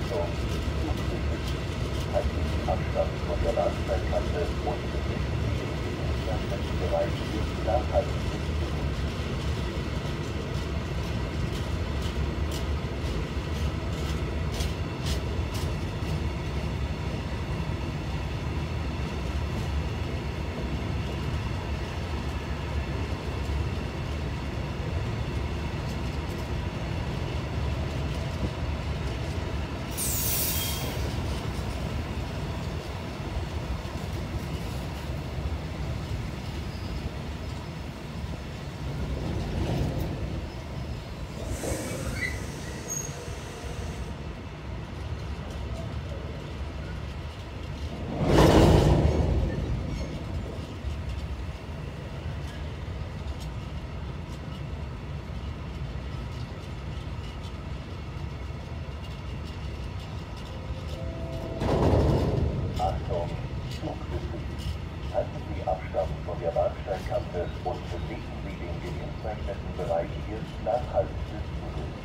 Achtung, halten Sie Abstand von der Ladezeitkasse und befinden Sie sich im Widerstandsbereich des Nachhaltigkeits. Und bewegen Sie den gegenzeichneten Bereich Ihres nachhaltigen Zuges.